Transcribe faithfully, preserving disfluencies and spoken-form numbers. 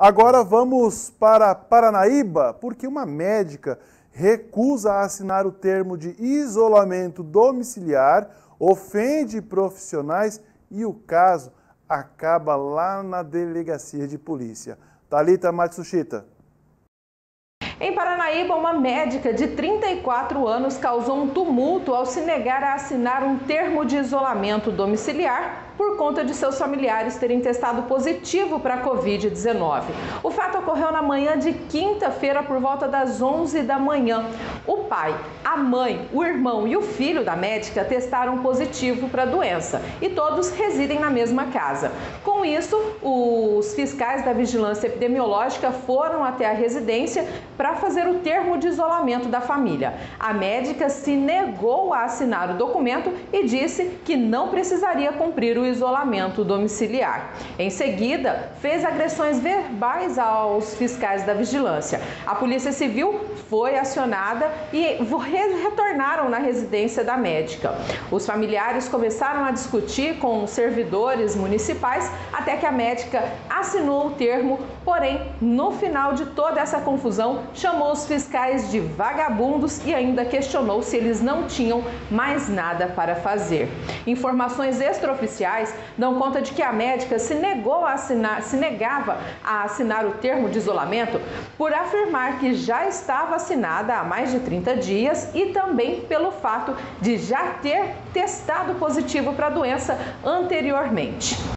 Agora vamos para Paranaíba, porque uma médica recusa assinar o termo de isolamento domiciliar, ofende profissionais e o caso acaba lá na delegacia de polícia. Thalita Matsushita. Em Paranaíba, uma médica de trinta e quatro anos causou um tumulto ao se negar a assinar um termo de isolamento domiciliar por conta de seus familiares terem testado positivo para a Covid dezenove. O fato ocorreu na manhã de quinta-feira, por volta das onze da manhã. O pai, a mãe, o irmão e o filho da médica testaram positivo para a doença e todos residem na mesma casa. Com isso, os fiscais da Vigilância Epidemiológica foram até a residência para fazer o termo de isolamento da família. A médica se negou a assinar o documento e disse que não precisaria cumprir o isolamento domiciliar. Em seguida, fez agressões verbais aos fiscais da vigilância. A Polícia Civil foi acionada e retornaram na residência da médica. Os familiares começaram a discutir com os servidores municipais até que a médica assinou o termo, porém, no final de toda essa confusão, chamou os fiscais de vagabundos e ainda questionou se eles não tinham mais nada para fazer. Informações extraoficiais dão conta de que a médica se negou a assinar, se negava a assinar o termo de isolamento por afirmar que já estava assinada há mais de trinta dias e também pelo fato de já ter testado positivo para a doença anteriormente.